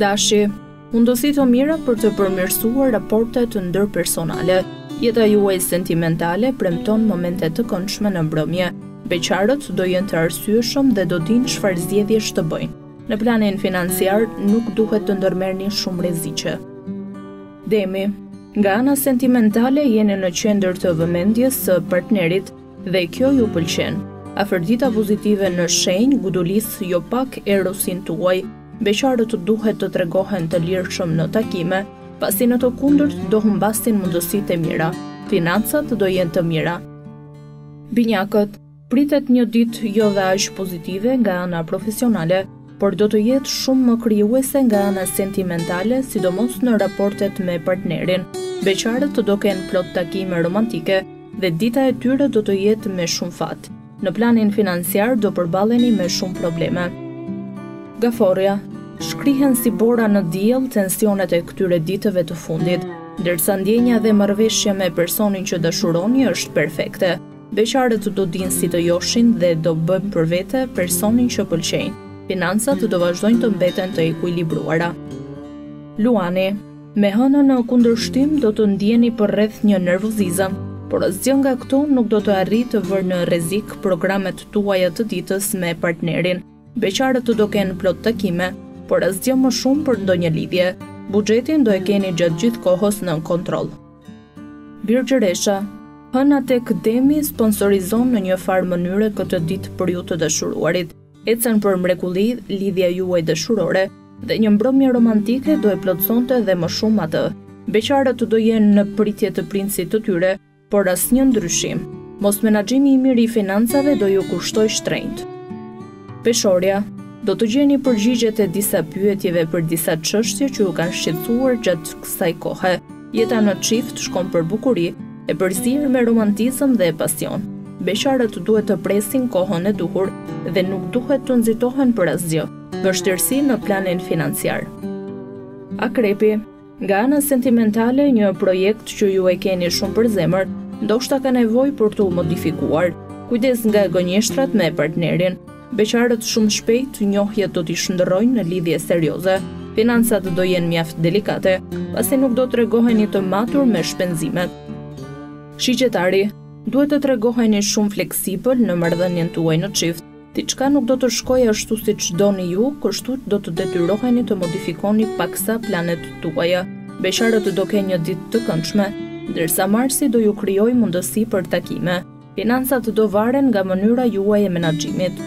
Dashi, mundësitë mira për të përmirësuar raportet ndërpersonale. Jeta juaj sentimentale premton momente të këndshme në mbrëmje. Beqarët do jenë të arsyeshëm dhe do dinë çfarë zgjedhjesh të bëjnë. Në planin financiar nuk duhet të ndërmerrni shumë rreziqe. Demi, nga ana sentimentale jeni në qendër të vëmendjes së partnerit dhe kjo ju pëlqen. Afërdita pozitive në shenjë gudulis jo pak erosin tuaj. Beqarët duhet të tregohen të lirshëm në takime, pasi në të kundërt do humbasin mundësitë e mira. Financat do jenë të mira. Binjakët, pritet një ditë jo dhe aq pozitive nga ana profesionale, por do të jetë shumë më krijuese nga ana sentimentale, sidomos në raportet me partnerin. Beqarët do kenë plot takime romantike dhe dita e tyre do të jetë me shumë fat. Në planin financiar do përballeni me shumë probleme. Gaforja, shkrihen si bora në diell tensionet e këtyre ditëve të fundit, ndërsa ndjenja dhe marrëveshja me personin që dashuroni është perfekte. Beqarët do dinë si të joshin dhe do bëjnë për vete personin që pëlqejnë. Financat do vazhdojnë të mbeten të ekuilibruara. Luani, me hënën në kundërshtim do të ndjeni përreth një nervozizëm, por asgjë nga këto nuk do të arrijë të vërë në rrezik programet tuaja të ditës me partnerin. Beqarët do kenë plot takime, por asgjë më shumë për ndonjë lidhje. Buxhetin do e keni gjatë gjithë kohës në kontroll. Birgjëresha, hëna tek Demi sponsorizon në një farë mënyre këtë ditë për ju të dashuruarit. Ecën për mrekulli lidhja juaj dashurore dhe një mbrëmje romantike do e plotësonte dhe më shumë atë. Beqarët do jenë në pritje të princit të tyre, por asnjë ndryshim. Mos menaxhimi i mirë i financave do ju kushtojë shtrenjtë. Peshorja, do të gjeni përgjigjet e disa pyetjeve për disa çështje që ju kanë shqetësuar gjatë kësaj kohe. Jeta në çift shkon për bukuri, e përzier me romantizëm dhe pasion. Beqarët duhet të presin kohën e duhur dhe nuk duhet të nxitohen për asgjë. Vështirësi në planin financiar. Akrepi, nga ana sentimentale një projekt që ju e keni shumë për zemër, ndoshta ka nevojë për të modifikuar. Kujdes nga gënjeshtrat me partnerin. Beqarët shumë shpejt njohjet do t'i shndërrojnë në lidhje serioze. Financat do jenë mjaft delikate, pasi nuk do t'rregoheni të matur me shpenzimet. Shiqetari, duhet të tregoheni shumë fleksibël në marrëdhënien tuaj në çift. Diçka nuk do të shkojë ashtu siç doni ju, kështu do të detyroheni të modifikoni paksa planet tuaja. Beqarët do kenë një ditë të këndshme, ndërsa Marsi do ju krijojë mundësi për takime. Financat do varen nga mënyra juaj e menaxhimit.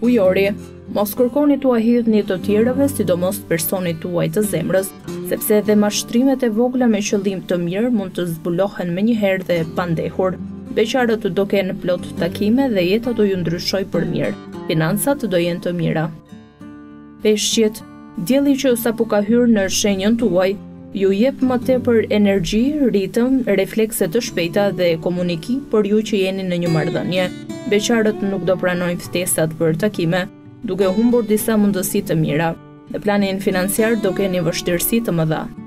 Ujori, mos kërkoni t'u ahidhni të tjerëve, sidomos personit tuaj të zemrës, sepse edhe mashtrimet e vogla me qëllim të mirë mund të zbulohen menjëherë dhe pandehur. Beqarët do kenë plot takime dhe jeta do ju ndryshojë për mirë. Financat do jenë të mira. Peshqit, dielli që sapo ka hyrë në shenjën tuaj, ju jep më tepër energji, ritëm, reflekse të shpejta dhe komunikim për ju që jeni në një marrëdhënie. Beqarët nuk do pranojnë ftesat për takime, duke humbur disa mundësi të mira. Në planin financiar do keni vështirësi të mëdha.